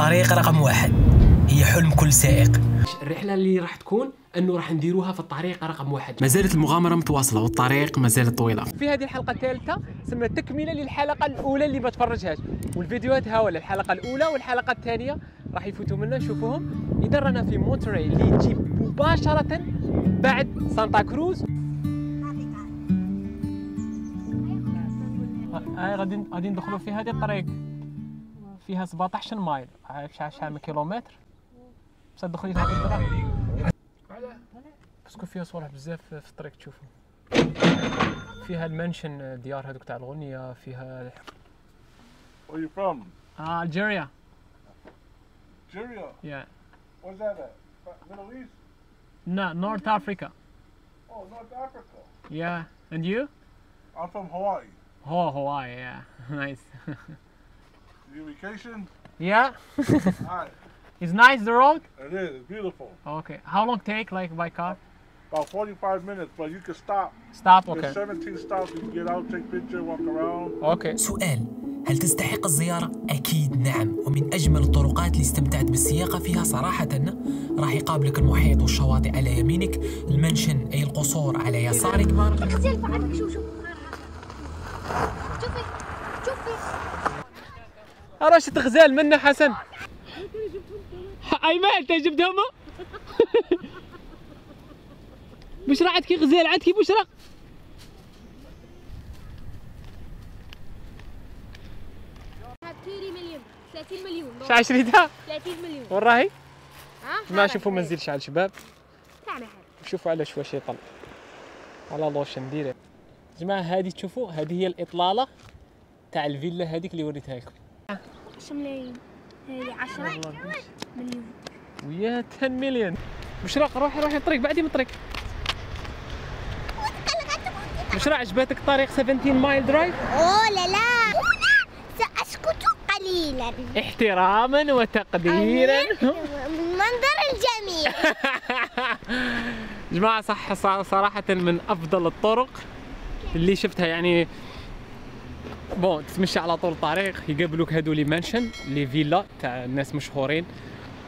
الطريق رقم 1 هي حلم كل سائق. الرحلة اللي راح تكون انه راح نديروها في الطريق رقم 1. ما زالت المغامرة متواصلة والطريق ما زالت طويلة. في هذه الحلقة الثالثة سمينا تكملة للحلقة الأولى اللي ما تفرجهاش، والفيديوهات هاولا الحلقة الأولى والحلقة الثانية راح يفوتوا منا شوفوهم. إذا رانا في مونتري اللي تجي مباشرة بعد سانتا كروز. غادي ندخلوا في هذه الطريق فيها 17 مايل، شحال من كيلومتر بس تدخلي في هذه الطريق باسكو فيها صوالح بزاف في الطريق تشوفهم. فيها المنشن ديار هذوك تاع الغنية، فيها Where are you from? Algeria. Algeria? Yeah. What's that? Middle East? No, North Africa. Oh, North Africa. Yeah. And you? I'm from Hawaii. Oh, Hawaii, yeah. Nice. You vacation? Yeah. Hi. It's nice the road? It is, it's beautiful. Okay. How long take like by car? About 45 minutes, but you can stop. Stop, okay. There's 17 stops, you can get out, take picture, walk around. Okay. سؤال: هل تستحق الزيارة؟ أكيد نعم، ومن أجمل الطرقات اللي استمتعت بالسياقة فيها صراحة. راح يقابلك المحيط والشواطئ على يمينك، المنشن أي القصور على يسارك. أختي ألف عافاك، شوف شوف شوفي شوفي. أراش تغزال منا حسن. أيمن أنت جبتهم؟ بشرى عندك غزال، عندك بشرى. مليون 30 مليون شحال شريتها؟ 30 مليون وين راهي؟ ما شوفوا منزل شحال شباب تاعنا. شوفوا على شويه شيطان على لوشن ديري جماعه. هذه تشوفوا هذه هي الاطلاله تاع الفيلا هذيك اللي وريتها لكم. 10 ملايين هذه 10 مليون ويا 10 مليون. مشراق روحي روحي الطريق بعدي من الطريق. مشراق عجباتك طريق 17 مايل درايف؟ اوه لا لا احتراما وتقديرا المنظر الجميل. جماعة صح صراحة من أفضل الطرق اللي شفتها. يعني بون تتمشى على طول الطريق، يقابلوك هادو لي مانشن لي فيلا تاع الناس مشهورين،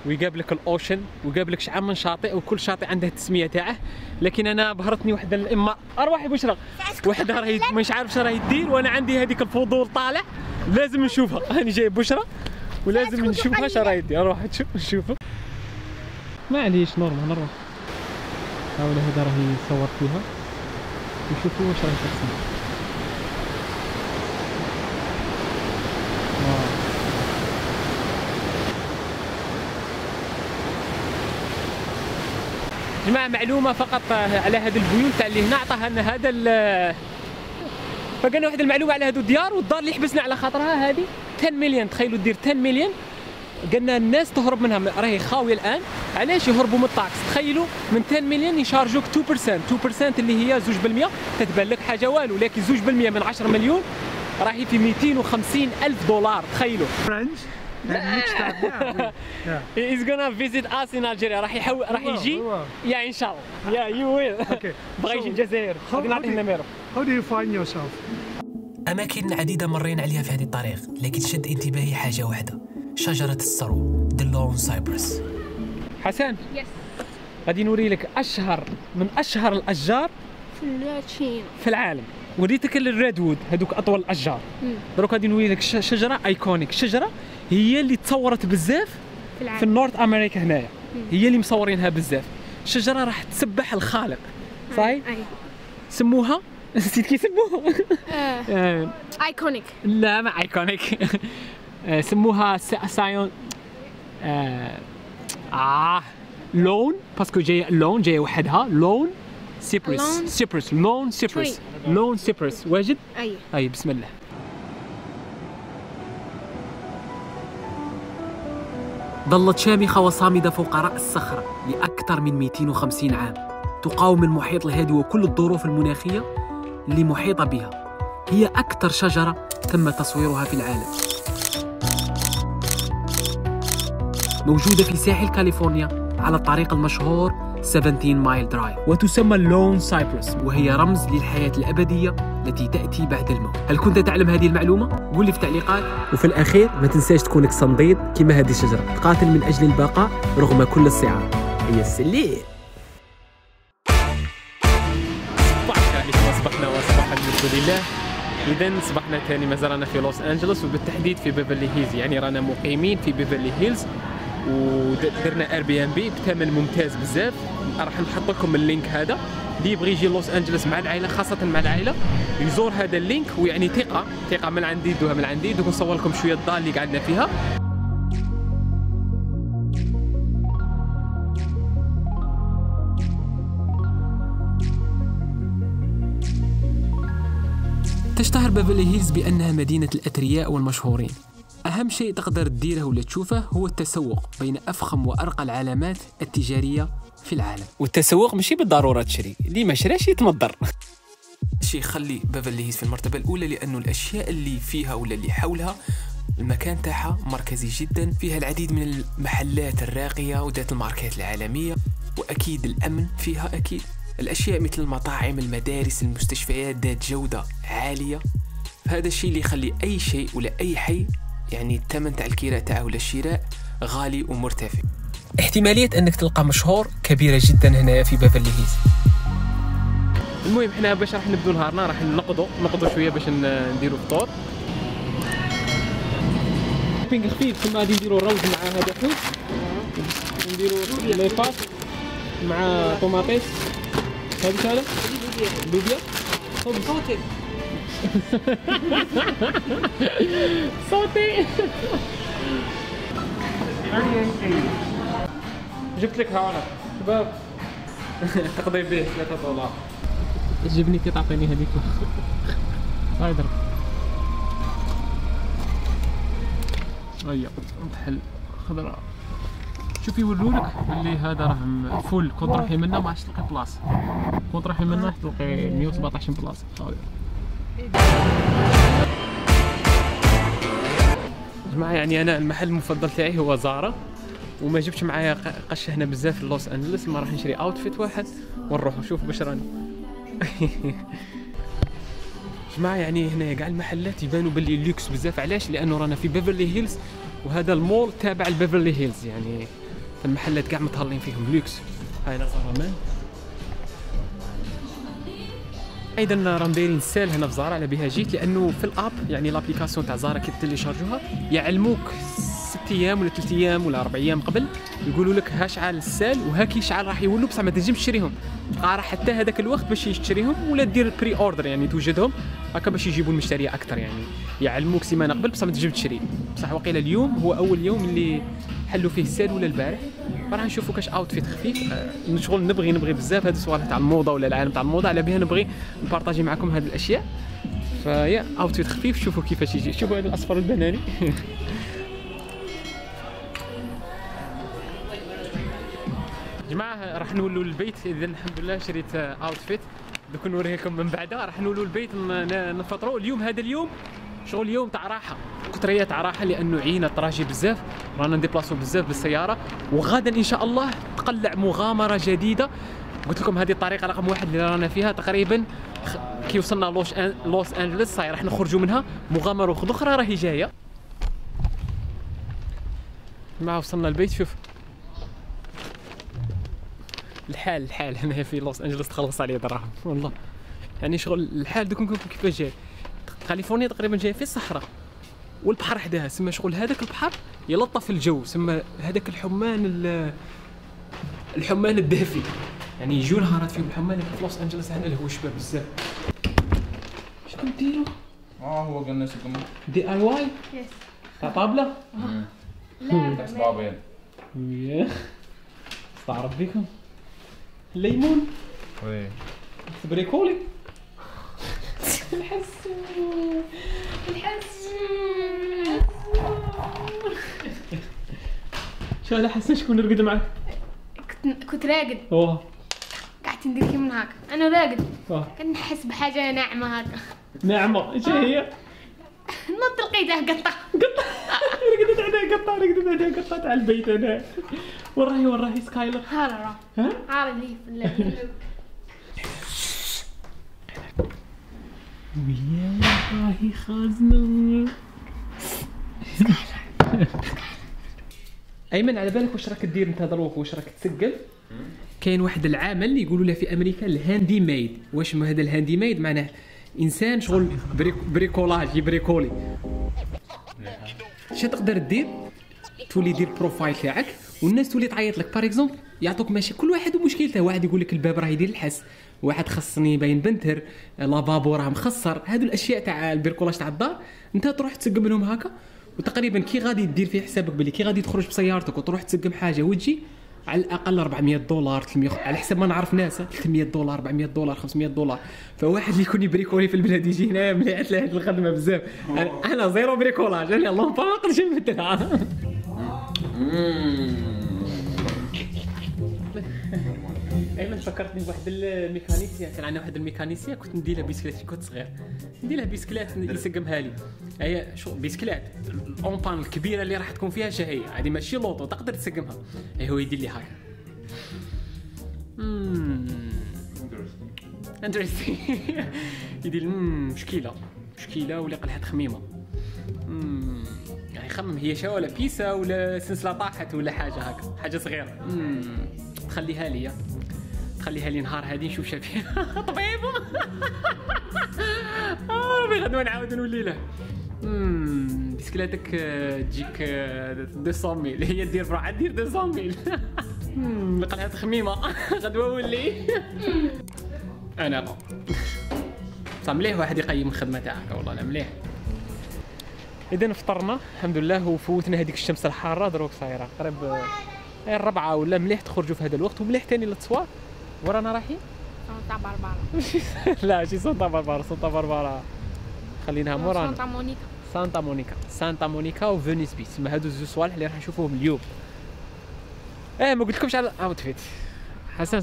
ويقابلك الأوشن، ويقابلك شحال من شاطئ، وكل شاطئ عنده التسمية تاعه. لكن أنا بهرتني وحدة الإما أرواحي بشرى، وحدة راهي مش عارف شنو راهي دير، وأنا عندي هذيك الفضول طالع لازم نشوفها. أنا جايب بشرى ولازم نشوفها شنو راهي دير. نروح نشوفها معليش نورمال نروح. هاولا هذا راهي يصور فيها نشوفوا واش راهي تحصل. جماعة معلومة فقط على هذا البيوت تاع اللي هنا عطاها لنا هذا فقالنا واحد المعلومة على هذو الديار والدار اللي حبسنا على خاطرها هذه 10 مليون. تخيلوا دير 10 مليون، قالنا الناس تهرب منها راهي خاوية الآن. علاش يهربوا من الطاكس؟ تخيلوا من 10 مليون يشارجوك 2% اللي هي 2% تتبان لك حاجة والو، لكن 2% من 10 مليون راهي في 250,000 دولار. تخيلوا He's gonna visit us in Algeria. راح يجي يا إن شاء الله. Yeah, you will. Okay. بغا يجي الجزائر. How do you find yourself? أماكن عديدة مرينا عليها في هذه الطريق، لكن شد انتباهي حاجة واحدة: شجرة السرو The Lone Cypress. حسن. Yes. غادي نوري لك من أشهر الأشجار في العالم. وريتك الريدوود هذوك اطول الاشجار. دروك غادي نوري لك شجره ايكونيك، شجره هي اللي تصورت بزاف في النورث امريكا هنايا، هي اللي مصورينها بزاف. شجره راح تسبح الخالق صحيح؟ سموها نسيت كي سموها ايكونيك. لا ما ايكونيك، سموها سايون لون باسكو جايه وحدها لون سيبرس لون سيبرس واجد. أي بسم الله. ظلت شامخة وصامدة فوق رأس صخرة لأكثر من 250 عام، تقاوم المحيط الهادئ وكل الظروف المناخية اللي محيطة بها. هي أكثر شجرة تم تصويرها في العالم. موجودة في ساحل كاليفورنيا على الطريق المشهور 17 مايل درايف، وتسمى لون سايبرس، وهي رمز للحياة الأبدية التي تأتي بعد الموت. هل كنت تعلم هذه المعلومة؟ قول لي في التعليقات. وفي الأخير ما تنساش تكونك صنديد كما هذه الشجرة، تقاتل من أجل البقاء رغم كل الصعاب. يا سلام. صبحنا وصباح الحمد لله. إذا صبحنا ثاني مازالنا في لوس أنجلوس، وبالتحديد في بيفرلي هيلز، يعني رانا مقيمين في بيفرلي هيلز ودرنا Airbnb بثمن ممتاز بزاف. راح نحط لكم اللينك هذا اللي يبغي يجي لوس أنجلوس مع العائلة، خاصة مع العائلة، يزور هذا اللينك، ويعني ثقة من عندي دوها من عندي. دوك نصور لكم شوية الدار اللي قعدنا فيها. تشتهر بيفرلي هيلز بأنها مدينة الأثرياء والمشهورين. أهم شيء تقدر تديره ولا تشوفه هو التسوق بين أفخم وأرقى العلامات التجارية في العالم. والتسوق ماشي بالضرورة تشري، اللي ما شراش يتمضر. شيء يخلي بيفرلي هيلز في المرتبة الأولى لأنه الأشياء اللي فيها ولا اللي حولها المكان تاعها مركزي جدا، فيها العديد من المحلات الراقية وذات الماركات العالمية، وأكيد الأمن فيها أكيد. الأشياء مثل المطاعم، المدارس، المستشفيات ذات جودة عالية. هذا الشيء اللي يخلي أي شيء ولا أي حي يعني الثمن تاع الكراء تاعه ولا الشراء غالي ومرتفع. احتمالية أنك تلقى مشهور كبيرة جدا هنا في بيفرلي هيلز. المهم حنا باش راح نبدو نهارنا، راح نقضوا شوية باش نديروا فطور. بينغ خفيف، ثم غادي نديروا الروز مع هذا الحوت، ونديروا ليفاط مع طوماطيس. هذه شحال؟ لوبيا صوتي صوتي. جبت لك هاونا شباب تقضي به $3. عجبني كي تعطيني هذيك هاي ضرب هيا نطحل خضره. شوفي يورولك باللي هذا راه فول كون تروحي منا ما عادش تلقي بلاصه، كون تروحي منا تلقي 117 بلاصه. جماعه يعني انا المحل المفضل تاعي هو زارا، وما جبتش معايا قشه هنا بزاف في لوس انجلوس. ما راح نشري اوتفيت واحد ونروح نشوف باش راني. جماعه يعني هنا كاع المحلات يبانوا باللي لوكس بزاف. علاش؟ لانه رانا في بيفرلي هيلز، وهذا المول تابع لبيفرلي هيلز، يعني المحلات كاع متهلين فيهم لوكس. هاي زارا مان. ايضا راهم دايرين سيل هنا في زارا، على بها جيت لانه في الاب يعني لابليكاسيون تاع زارا كي تيليشارجوها يعلموك 6 ايام ولا 3 ايام ولا 4 ايام قبل، يقولوا لك ها شعال السيل وها كي شعال راح يولوا، بصح ما تنجمش تشريهم، تبقى حتى هذاك الوقت باش تشريهم ولا دير بري اوردر يعني توجدهم هكا باش يجيبوا المشترية اكثر. يعني يعلموك سيمانه قبل بصح ما تنجمش تشري. بصح وقيله اليوم هو اول يوم اللي حلوا فيه السيل ولا البارح. راح نشوفوا كاش اوتفيت خفيف. شغل نبغي بزاف هذا السوالف تاع الموضه ولا العالم تاع الموضه، على بها نبغي نبارطاجي معكم هذه الاشياء. فيا اوتفيت خفيف، شوفوا كيفاش يجي. شوفوا هذا الاصفر البناني. جماعه راح نولوا للبيت. اذا الحمد لله شريت اوتفيت، دوك نوريكم من بعدها. راح نولوا للبيت نفطروا. اليوم هذا اليوم شغل يوم تاع راحه، قطريه تاع راحه، لانه عينا تراجي بزاف، رانا نديبلاسو بزاف بالسياره. وغدا ان شاء الله تقلع مغامره جديده. قلت لكم هذه الطريقه رقم 1 اللي رانا فيها تقريبا. كي وصلنا لوس انجلوس صاير راح نخرجوا منها، مغامره اخرى راهي جايه. جماعه وصلنا البيت. شوف الحال هنا في لوس انجلوس تخلص عليه دراهم والله. يعني شغل الحال دوك نقولكم كيفاش جاي. كاليفورنيا تقريبا جايه في الصحراء والبحر حداها، سما شغل هذاك البحر يلطف الجو، سما هذاك الحمان الدافي. يعني يجوا نهارات فيهم الحمان في لوس انجلوس هنا اللي هو شباب بزاف. شكون ديروا؟ هو قالنا لكم دي اي واي؟ يس. تاع طابله؟ لا تاع صبابين. وياه استعرض بكم الليمون؟ وي بريكولي. الحسون شو هذا حسن؟ شكون رقد معك؟ كنت راقد. قعدت ندير كي من هاك انا راقد، كنحس بحاجه ناعمه هاكا. ناعمه ايش هي؟ نط لقيته قطه رقدت عليها قطه تاع البيت. انا وين راهي سكايلر؟ ها راه عارف لي في الليل. ويا والله خازنة. ايمن على بالك واش راك دير انت دروك، واش راك تسجل؟ كاين واحد العامل يقولوا له في امريكا الهاندي ميد. واش هذا الهاندي ميد معناه انسان شغل بريكولاج يبريكولي. اش تقدر دير؟ تولي دير بروفايل تاعك والناس تولي تعيط لك. باغ اكزومبل يعطوك ماشي كل واحد ومشكلته، واحد يقول لك الباب راه يدير الحس، واحد خصني باين بنتر، لافابو راه مخسر، هادو الاشياء تاع البريكولاج تاع الدار. انت تروح تسقم لهم هكا، وتقريبا كي غادي دير في حسابك بلي كي غادي تخرج بسيارتك وتروح تسقم حاجه وتجي على الاقل $400 300 على حسب ما نعرف ناس $300 $400 $500. فواحد اللي يكون يبريكولي في البلاد يجي هنا مليحت له هذه الخدمه بزاف. انا زيرو بريكولاج، انا الله ما نقدرش نبدلها. ايمن فكرتني بواحد الميكانيسيا، كان عندنا واحد الميكانيسيا كنت ندي لها بيسكليت كنت صغير، ندي لها بيسكليت يسقمها لي. هي شو بيسكليت الاونطان الكبيره اللي راح تكون فيها شهيه هذه ماشي لوطو تقدر تسقمها، هو يدير لي هاك. انتريستينغ يدير مشكله ولا قلعه خميمه. يخمم هي شا ولا بيسه ولا سلسله طاحت ولا حاجه هكا، حاجه صغيره. تخليها لي نهار هادي نشوف شا فيها طبيبه. مي غدوه نعاود نولي له. بسكلاتك تجيك 200 ميل، هي دير بروحها دير 200 ميل. لقلها خميمه غدوه ولي. انا لا صح مليح واحد يقيم الخدمه تاعك، والله لا مليح. اذا فطرنا الحمد لله وفوتنا هذيك الشمس الحاره. دروك صايره قريب 4 ولا مليح تخرجوا في هذا الوقت، ومليح ثاني للتصوير. ورانا رايحين سانتا باربارا. لا شي سانتا باربارا خليناها مورانا. سانتا مونيكا وفينيس بيتش، تما هادو زوج صوالح اللي راح نشوفوهم اليوم. ما قلتلكمش على الاوتفيت حسن.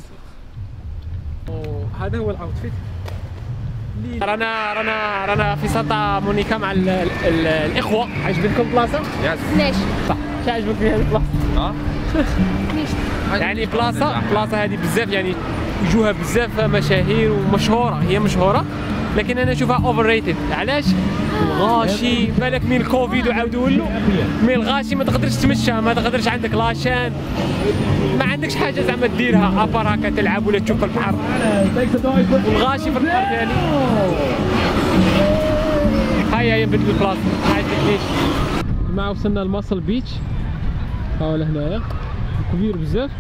هذا هو الاوتفيت. رانا في سانتا مونيكا مع الاخوه. عجبتكم البلاصه؟ ليش؟ صح شا عجبك في هذه البلاصه؟ يعني بلاصه هذه بزاف، يعني يجوها بزاف مشاهير ومشهوره. هي مشهوره لكن انا نشوفها اوفر ريتد. علاش؟ غاشي. بالك من الكوفيد وعاود ولو من الغاشي، ما تقدرش تمشى، ما تقدرش عندك لاشان، ما عندكش حاجه زعما ديرها ابار هكا تلعب ولا تشوف البحر. الغاشي في البحر يعني. هاي بدل البلاصه عاجبتنيش. جماعه وصلنا لماسل بيتش، هاو لهنايا كبير بزاف.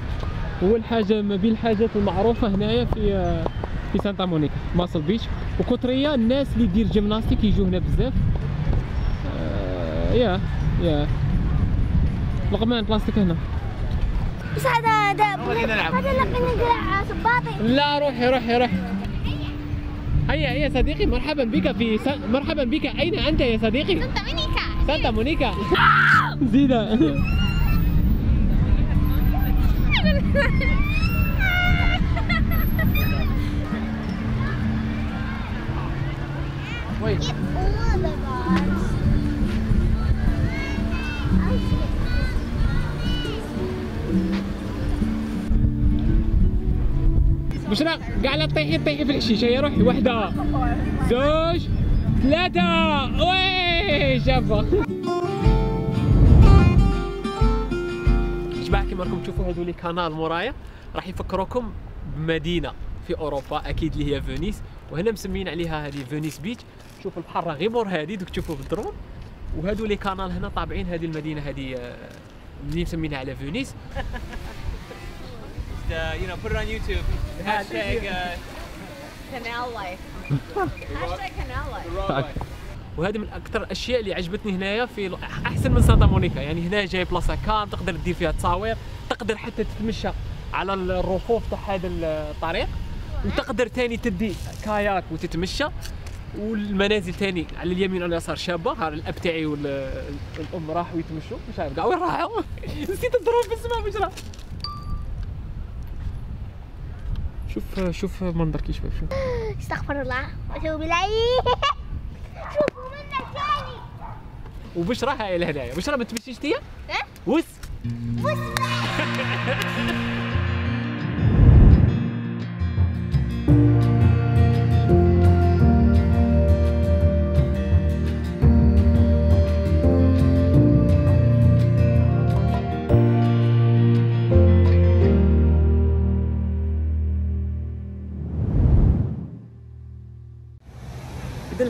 هو الحاجه ما بين الحاجات المعروفه هنايا في سانتا مونيكا ماسل بيتش. وكثريه الناس اللي دير جيمناستيك يجوا هنا بزاف. يا لقمان بلاستيك هنا بس. هذا لقينا قلع صباطي. لا روحي. هيا صديقي، مرحبا بك في مرحبا بك. اين انت يا صديقي؟ سانتا مونيكا. زيدة Wait. It's all of us. بشرى قاعدة تطيحي في الحشيشة. يا روحي وحدة زوج ثلاثة. وي شابة. شباب كيما راكم تشوفوا هذو لي كانال مورايا راح يفكروكم بمدينة في اوروبا اكيد اللي هي فينيس، وهنا مسمين عليها هذه فينيس بيتش. شوف البحر راه غير مور هادي دوك تشوفوه بالدرون، وهادو لي كانال هنا طابعين هذه المدينه هذه اللي مسمينها على فينيس. Put it on YouTube. #Canal Life. #Canal Life. وهذه من اكثر الاشياء اللي عجبتني هنايا، في احسن من سانتا مونيكا. يعني هنا جاي بلاصه كام تقدر دير فيها تصاوير، تقدر حتى تتمشى على الرفوف تاع هذا الطريق، وتقدر تاني تدي كاياك وتتمشى. والمنازل تاني على اليمين وعلى اليسار شابه. ها الاب تاعي والام راحوا يتمشوا، مش عارف كاع وين راحوا. نسيت الظروف بالسماء بجرا. شوف منظر كي شباب. شوف استغفر الله واتوب اليه. شوفوا منا تاني. وبشرى هاي لهنايا. بشرى ما تمشيش انت؟ وس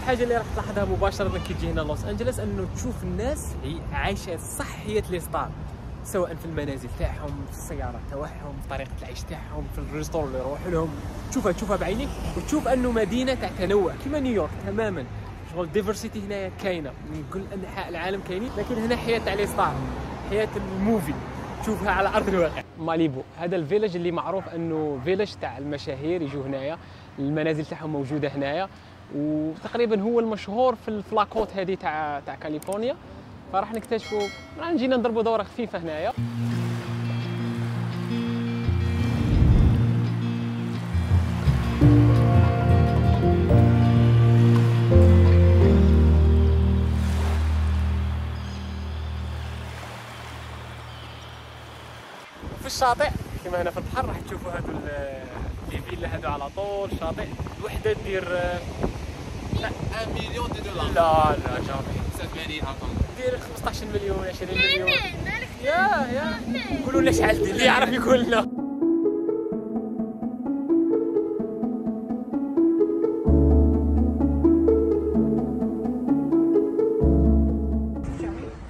الحاجه اللي راح تلاحظها مباشره كي تجي هنا لوس انجلوس انه تشوف الناس عايشه صح حياه لي ستار، سواء في المنازل تاعهم، في السياره تاعهم، طريقه العيش تاعهم، في الريستور اللي يروح لهم، تشوفها بعينيك وتشوف انه مدينه تاع تنوع كيما نيويورك تماما. شغل ديفرسيتي هنايا كاينه من كل انحاء العالم كاينين، لكن هنا حياه تاع لي ستار، حياه الموفي تشوفها على ارض الواقع. ماليبو هذا الفيلاج اللي معروف انه فيلاج تاع المشاهير، يجوا هنايا المنازل تاعهم موجوده هنايا، وتقريبا هو المشهور في الفلاكوت هذه تاع كاليفورنيا. فراح نكتشفوا، راح نجينا نضربوا دوره خفيفه هنايا. في الشاطئ كما هنا في البحر راح تشوفوا هذو لي فيلا هذو على طول الشاطئ، الوحده دير 1 مليون $1 مليون. لا جامي 80 هاكم دير 15 مليون 20 مليون. يا قولوا لنا شحال اللي يعرف يقول لنا.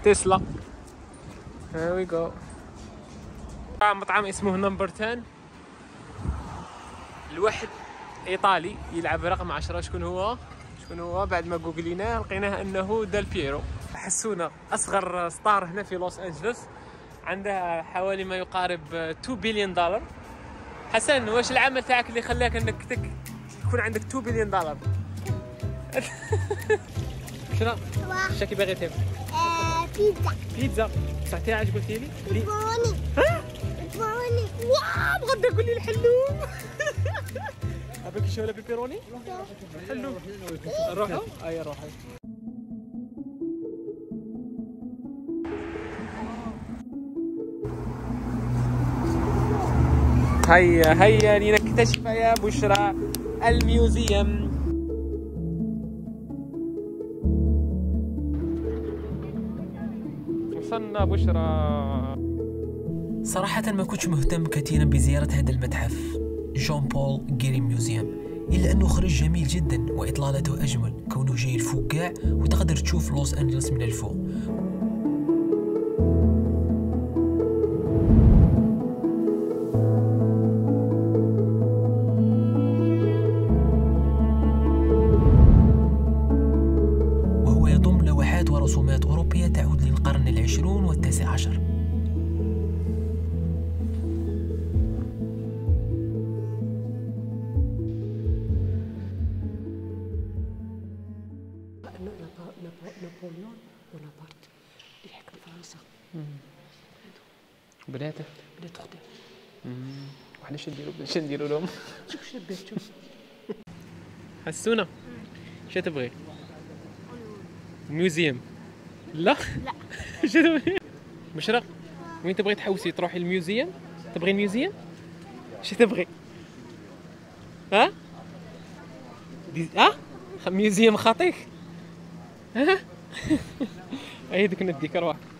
تسلا هير وي جو. مطعم اسمه نمبر 10، الواحد ايطالي يلعب رقم 10. شكون هو بعد ما جوجليناه لقيناه انه دال بييرو. حسونا اصغر ستار هنا في لوس انجلوس، عندها حوالي ما يقارب $2 بليون. حسن واش العمل تاعك اللي خلاك انك يكون عندك $2 بليون؟ شنو شكي باغي تاكل؟ بيتزا ساعة تاعك قلتي لي بيبروني. واو بغدا قول لي الحلوم. ابيك شويه بيبروني حلوم. نروحوا اي نروحوا. هيا لنكتشف يا بشرى الميوزيوم. وصلنا بشرى. صراحة ما كنتش مهتم كثيرا بزيارة هذا المتحف جون بول جيري ميوزيوم، إلا أنه خرج جميل جدا وإطلالته أجمل كونه جاي الفوق كاع وتقدر تشوف لوس أنجلوس من الفوق. وهو يضم لوحات ورسومات أوروبية تعود للقرن العشرون و19. نابليون ونابرت اللي حكم فرنسا بنات خدام. وحنا شنديرو لهم؟ شوف شباتهم. حسونا شنو تبغي؟ الميوزيوم. لا شنو تبغي؟ بشرى وين تبغي تحوسي؟ تروحي الميوزيوم؟ تبغي الميوزيوم؟ شنو تبغي؟ ها؟ ميوزيوم خاطيك؟ ها؟ اي ديك نديك روح.